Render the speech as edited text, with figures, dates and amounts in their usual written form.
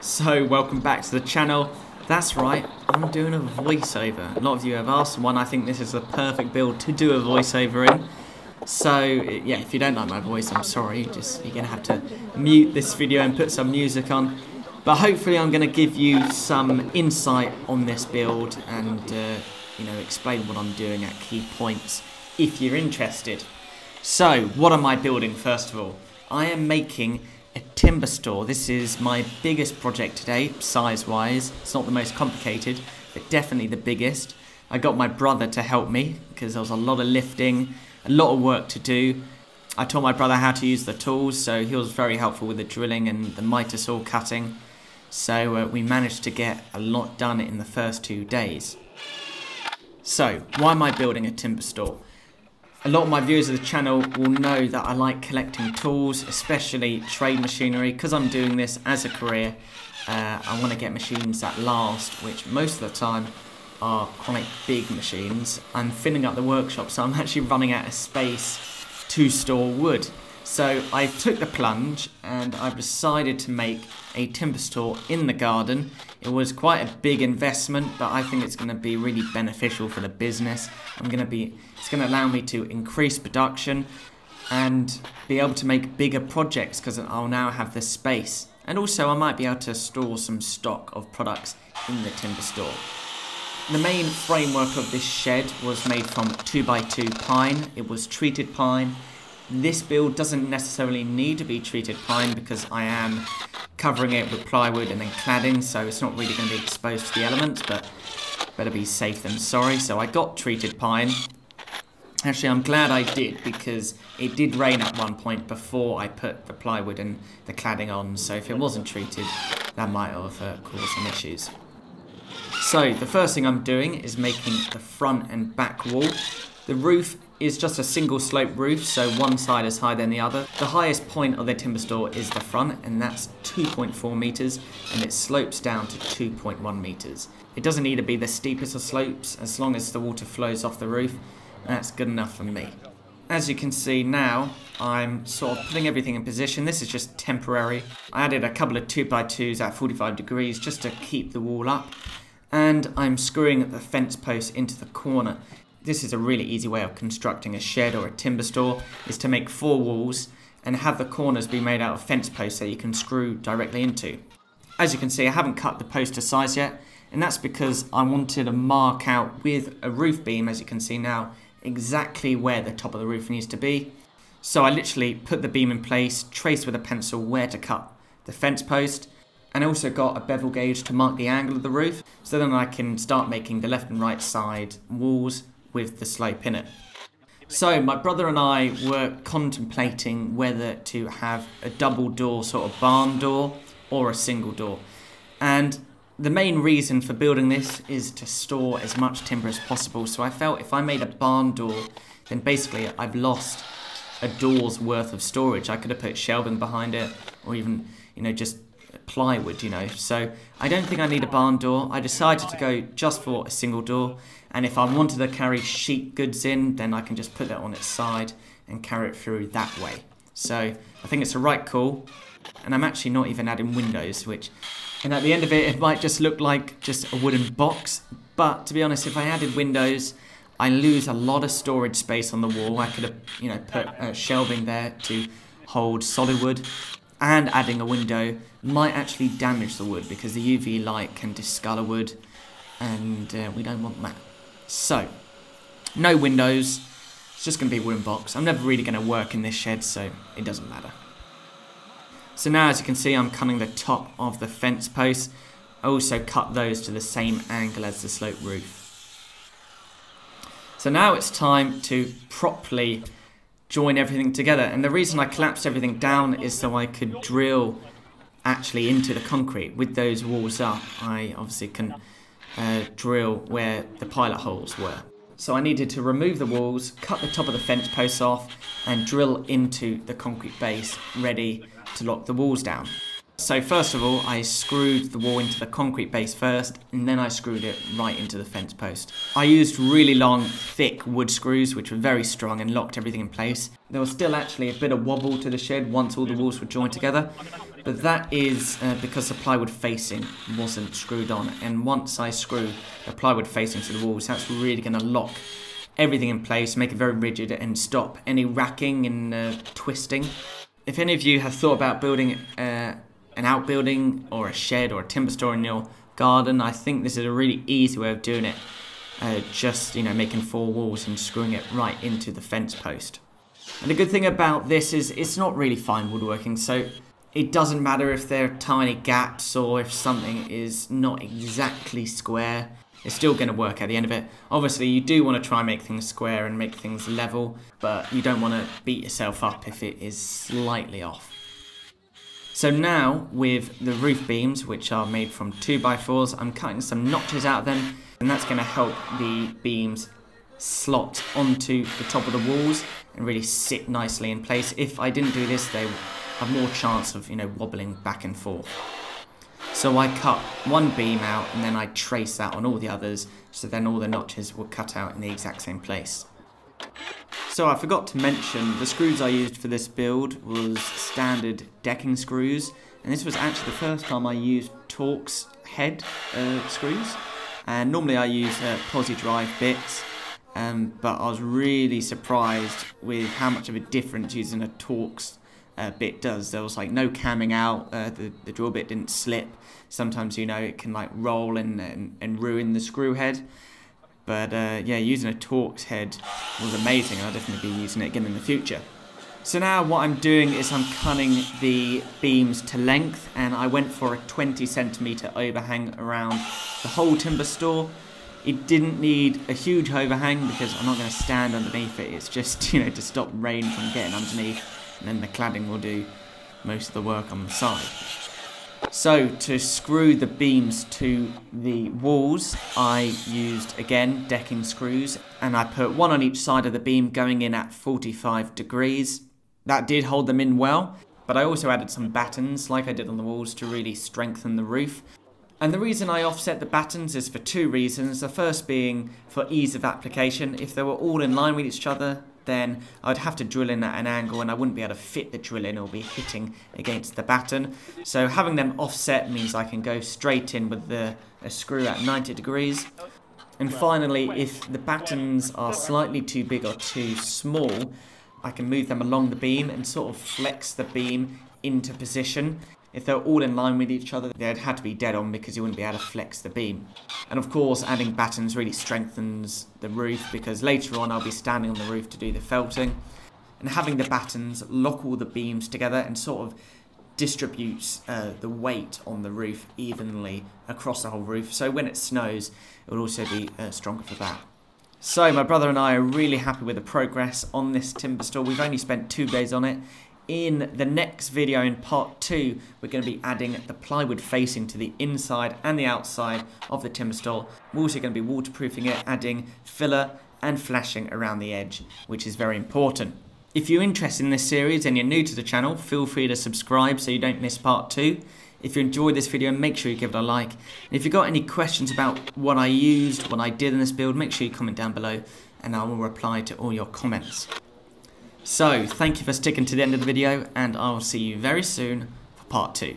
So, welcome back to the channel. That's right, I'm doing a voiceover. A lot of you have asked, and I think this is the perfect build to do a voiceover in. So, yeah, if you don't like my voice, I'm sorry. Just, you're going to have to mute this video and put some music on. But hopefully I'm going to give you some insight on this build and, you know, explain what I'm doing at key points if you're interested. So, what am I building first of all? I am making a timber store. This is my biggest project today, size-wise. It's not the most complicated, but definitely the biggest. I got my brother to help me because there was a lot of lifting, a lot of work to do. I taught my brother how to use the tools, so he was very helpful with the drilling and the miter saw cutting. So we managed to get a lot done in the first 2 days. So, why am I building a timber store? A lot of my viewers of the channel will know that I like collecting tools, especially trade machinery, because I'm doing this as a career. I want to get machines that last, which most of the time are quite big machines. I'm filling up the workshop, so I'm actually running out of space to store wood. So I took the plunge and I've decided to make a timber store in the garden. It was quite a big investment, but I think it's going to be really beneficial for the business. It's going to allow me to increase production and be able to make bigger projects because I'll now have the space. And also I might be able to store some stock of products in the timber store. The main framework of this shed was made from 2x2 pine. It was treated pine. This build doesn't necessarily need to be treated pine because I am covering it with plywood and then cladding, so it's not really going to be exposed to the elements, but better be safe than sorry. So I got treated pine. Actually, I'm glad I did because it did rain at one point before I put the plywood and the cladding on, so if it wasn't treated, that might have caused some issues. So the first thing I'm doing is making the front and back wall. The roof is just a single slope roof, so one side is higher than the other. The highest point of the timber store is the front, and that's 2.4 meters, and it slopes down to 2.1 meters. It doesn't need to be the steepest of slopes, as long as the water flows off the roof, that's good enough for me. As you can see now, I'm sort of putting everything in position. This is just temporary. I added a couple of 2x2s at 45 degrees just to keep the wall up, and I'm screwing the fence post into the corner. This is a really easy way of constructing a shed or a timber store, is to make 4 walls and have the corners be made out of fence posts that you can screw directly into. As you can see, I haven't cut the post to size yet, and that's because I wanted to mark out with a roof beam, as you can see now, exactly where the top of the roof needs to be. So I literally put the beam in place, traced with a pencil where to cut the fence post, and I also got a bevel gauge to mark the angle of the roof, so then I can start making the left and right side walls with the slope in it. So my brother and I were contemplating whether to have a double door, sort of barn door, or a single door. And the main reason for building this is to store as much timber as possible. So I felt if I made a barn door, then basically I've lost a door's worth of storage. I could have put shelving behind it, or even, you know, just plywood, you know. So I don't think I need a barn door. I decided to go just for a single door, and if I wanted to carry sheet goods in, then I can just put that on its side and carry it through that way. So I think it's a right call, and I'm actually not even adding windows, and at the end of it, it might just look like just a wooden box, but to be honest, if I added windows, I lose a lot of storage space on the wall. I could have, you know, put shelving there to hold solid wood, and adding a window might actually damage the wood because the UV light can discolour wood, and we don't want that. So, no windows, it's just going to be a wooden box. I'm never really going to work in this shed, so it doesn't matter. So now, as you can see, I'm cutting the top of the fence posts. I also cut those to the same angle as the slope roof. So now it's time to properly join everything together, and the reason I collapsed everything down is so I could drill actually into the concrete. With those walls up, I obviously can drill where the pilot holes were. So I needed to remove the walls, cut the top of the fence posts off, and drill into the concrete base, ready to lock the walls down. So first of all, I screwed the wall into the concrete base first, and then I screwed it right into the fence post. I used really long, thick wood screws, which were very strong and locked everything in place. There was still actually a bit of wobble to the shed once all the walls were joined together, but that is because the plywood facing wasn't screwed on, and once I screw the plywood facing to the walls, that's really going to lock everything in place, make it very rigid and stop any racking and twisting. If any of you have thought about building an outbuilding or a shed or a timber store in your garden, I think this is a really easy way of doing it. Just, you know, making four walls and screwing it right into the fence post. And the good thing about this is it's not really fine woodworking, so it doesn't matter if there are tiny gaps or if something is not exactly square. It's still going to work at the end of it. Obviously, you do want to try and make things square and make things level, but you don't want to beat yourself up if it is slightly off. So now, with the roof beams, which are made from 2x4s, I'm cutting some notches out of them, and that's going to help the beams slot onto the top of the walls and really sit nicely in place. If I didn't do this, they have more chance of, you know, wobbling back and forth. So I cut one beam out and then I trace that on all the others, so then all the notches were cut out in the exact same place. So I forgot to mention, the screws I used for this build was standard decking screws, and this was actually the first time I used Torx head screws, and normally I use posi drive bits, but I was really surprised with how much of a difference using a Torx bit does. There was like no camming out, the drill bit didn't slip. Sometimes, you know, it can like roll and ruin the screw head. But yeah, using a Torx head was amazing, and I'll definitely be using it again in the future. So now what I'm doing is I'm cutting the beams to length, and I went for a 20cm overhang around the whole timber store. It didn't need a huge overhang because I'm not going to stand underneath it. It's just, you know, to stop rain from getting underneath, and then the cladding will do most of the work on the side. So to screw the beams to the walls, I used, again, decking screws, and I put one on each side of the beam going in at 45 degrees. That did hold them in well, but I also added some battens like I did on the walls to really strengthen the roof. And the reason I offset the battens is for two reasons. The first being for ease of application. If they were all in line with each other, then I'd have to drill in at an angle and I wouldn't be able to fit the drill in or be hitting against the batten. So having them offset means I can go straight in with a screw at 90 degrees. And finally, if the battens are slightly too big or too small, I can move them along the beam and sort of flex the beam into position. If they're all in line with each other, they'd have to be dead on because you wouldn't be able to flex the beam. And of course, adding battens really strengthens the roof because later on I'll be standing on the roof to do the felting. And having the battens lock all the beams together and sort of distributes the weight on the roof evenly across the whole roof. So when it snows, it will also be stronger for that. So my brother and I are really happy with the progress on this timber store. We've only spent 2 days on it. In the next video, in part 2, we're going to be adding the plywood facing to the inside and the outside of the timber store. We're also going to be waterproofing it, adding filler and flashing around the edge, which is very important. If you're interested in this series and you're new to the channel, feel free to subscribe so you don't miss part 2. If you enjoyed this video, make sure you give it a like. And if you've got any questions about what I used, what I did in this build, make sure you comment down below and I will reply to all your comments. So, thank you for sticking to the end of the video, and I'll see you very soon for part 2.